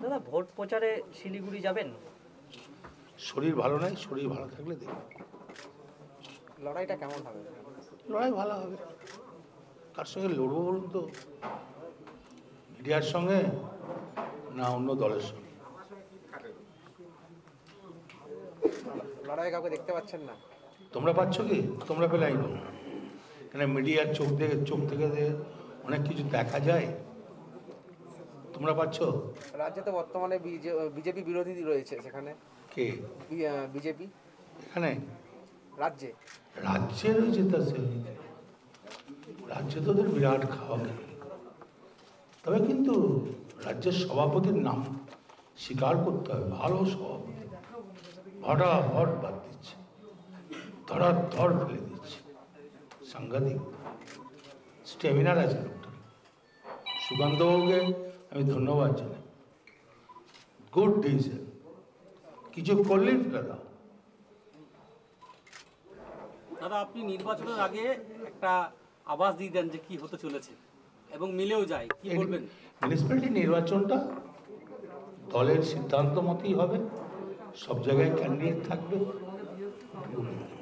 দাদা ভোট প্রচারে শিলিগুড়ি যাবেন? শরীর ভালো নাই, শরীর ভালো থাকলে দেখব। লড়াইটা কেমন হবে? লড়াই ভালো হবে। কার সঙ্গে লড়বো বলুন তো? মিডিয়ার সঙ্গে না অন্য দলের সঙ্গে? লড়াই কাউকে দেখতে পাচ্ছেন না? তোমরা পাচ্ছ কি? তোমরা পেলে আইন কেন? মিডিয়ার চোখ থেকে অনেক কিছু দেখা যায়। তোমরা পাচ্ছ? রাজ্যে তো বর্তমানে বিজেপি বিরোধী রয়েছে, সেখানে কে বিজেপি এখানে রাজ্যে রাজ্যে রয়েছে, তার রাজ্যে তো ওদের বিরাট খাওয়া। তবে কিন্তু রাজ্যের সভাপতির নাম স্বীকার করতে হবে, ভালো সভাপতি। ভটাভট বাদ দিচ্ছে, ধরা ধর ফেলে দিচ্ছে, সাংঘাতিক স্ট্যামিনার আছে ডক্টর সুকান্তবাবুকে আমি ধন্যবাদ জানাই। গুড ডিসিশন, কিছু করলেই ফেলে দাও। দাদা আপনি নির্বাচনের আগে একটা আভাস দিয়ে দেন যে কি হতে চলেছে এবং মিলেও যায়, কি বলবেন? মিউনিসিপ্যালিটি নির্বাচনটা দলের সিদ্ধান্ত মতেই হবে, সব জায়গায় ক্যান্ডিডেট থাকবে।